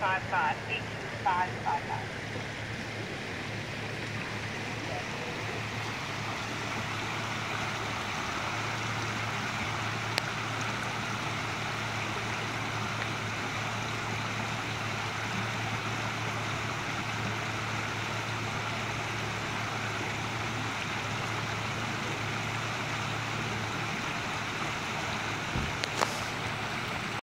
555-82555.